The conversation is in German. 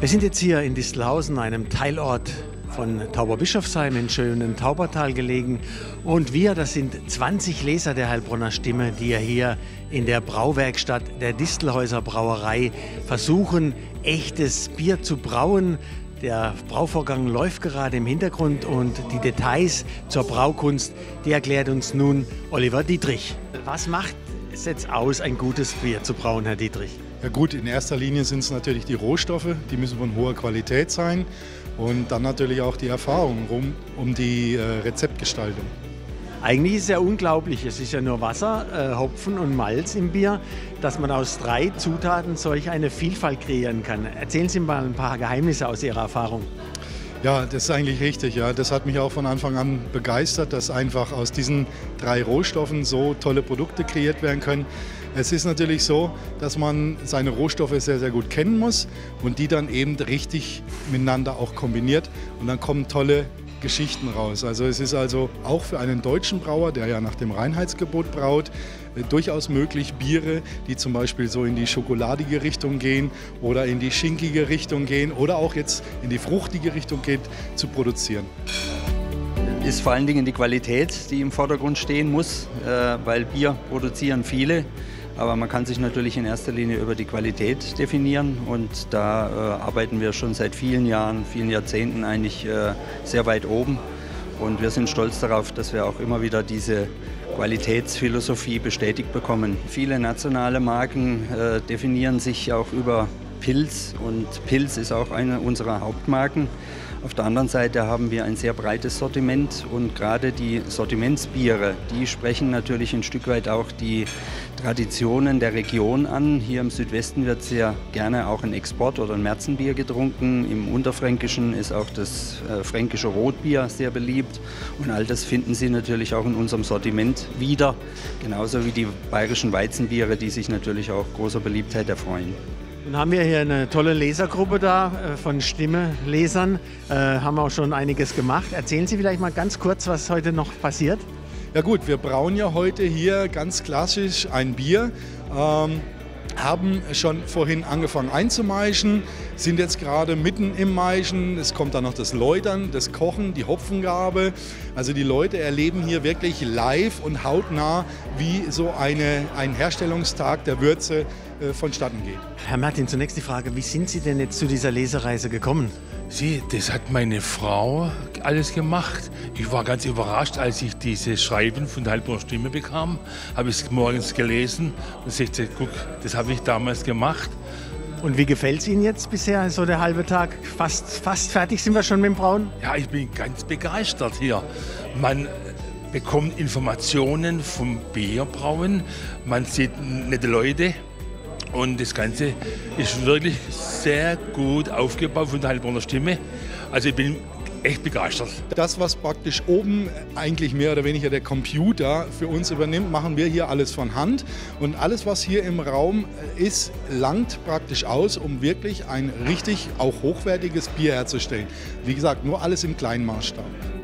Wir sind jetzt hier in Distelhausen, einem Teilort von Tauberbischofsheim im schönen Taubertal gelegen. Und wir, das sind 20 Leser der Heilbronner Stimme, die hier in der Brauwerkstatt der Distelhäuser Brauerei versuchen, echtes Bier zu brauen. Der Brauvorgang läuft gerade im Hintergrund und die Details zur Braukunst, die erklärt uns nun Oliver Dietrich. Was macht es jetzt aus, ein gutes Bier zu brauen, Herr Dietrich? Ja gut, in erster Linie sind es natürlich die Rohstoffe, die müssen von hoher Qualität sein. Und dann natürlich auch die Erfahrung um die Rezeptgestaltung. Eigentlich ist es ja unglaublich, es ist ja nur Wasser, Hopfen und Malz im Bier, dass man aus 3 Zutaten solch eine Vielfalt kreieren kann. Erzählen Sie mal ein paar Geheimnisse aus Ihrer Erfahrung. Ja, das ist eigentlich richtig. Ja. Das hat mich auch von Anfang an begeistert, dass einfach aus diesen 3 Rohstoffen so tolle Produkte kreiert werden können. Es ist natürlich so, dass man seine Rohstoffe sehr, sehr gut kennen muss und die dann eben richtig miteinander auch kombiniert. Und dann kommen tolle Geschichten raus. Also es ist also auch für einen deutschen Brauer, der ja nach dem Reinheitsgebot braut, durchaus möglich, Biere, die zum Beispiel so in die schokoladige Richtung gehen oder in die schinkige Richtung gehen oder auch jetzt in die fruchtige Richtung geht, zu produzieren. Ist vor allen Dingen die Qualität, die im Vordergrund stehen muss, weil Bier produzieren viele, aber man kann sich natürlich in erster Linie über die Qualität definieren und da arbeiten wir schon seit vielen Jahren, vielen Jahrzehnten eigentlich sehr weit oben. Und wir sind stolz darauf, dass wir auch immer wieder diese Qualitätsphilosophie bestätigt bekommen. Viele nationale Marken definieren sich auch über Pilz und Pilz ist auch eine unserer Hauptmarken. Auf der anderen Seite haben wir ein sehr breites Sortiment und gerade die Sortimentsbiere, die sprechen natürlich ein Stück weit auch die Traditionen der Region an. Hier im Südwesten wird sehr gerne auch ein Export- oder ein Märzenbier getrunken. Im Unterfränkischen ist auch das fränkische Rotbier sehr beliebt und all das finden Sie natürlich auch in unserem Sortiment wieder, genauso wie die bayerischen Weizenbiere, die sich natürlich auch großer Beliebtheit erfreuen. Nun haben wir hier eine tolle Lesergruppe da von Stimme-Lesern, haben auch schon einiges gemacht. Erzählen Sie vielleicht mal ganz kurz, was heute noch passiert. Ja gut, wir brauen ja heute hier ganz klassisch ein Bier, haben schon vorhin angefangen einzumeischen, sind jetzt gerade mitten im Maischen. Es kommt dann noch das Läutern, das Kochen, die Hopfengabe. Also die Leute erleben hier wirklich live und hautnah, wie so ein Herstellungstag der Würze vonstatten geht. Herr Martin, zunächst die Frage, wie sind Sie denn jetzt zu dieser Lesereise gekommen? Sie, das hat meine Frau alles gemacht. Ich war ganz überrascht, als ich dieses Schreiben von der Heilbronner Stimme bekam. Habe ich es morgens gelesen und sagte, guck, das habe ich damals gemacht. Und wie gefällt es Ihnen jetzt bisher, so der halbe Tag? Fast fertig sind wir schon mit dem Brauen? Ja, ich bin ganz begeistert hier. Man bekommt Informationen vom Bierbrauen, man sieht nette Leute. Und das Ganze ist wirklich sehr gut aufgebaut von der Heilbronner Stimme. Also ich bin echt begeistert. Das, was praktisch oben eigentlich mehr oder weniger der Computer für uns übernimmt, machen wir hier alles von Hand. Und alles, was hier im Raum ist, langt praktisch aus, um wirklich ein richtig auch hochwertiges Bier herzustellen. Wie gesagt, nur alles im kleinen Maßstab.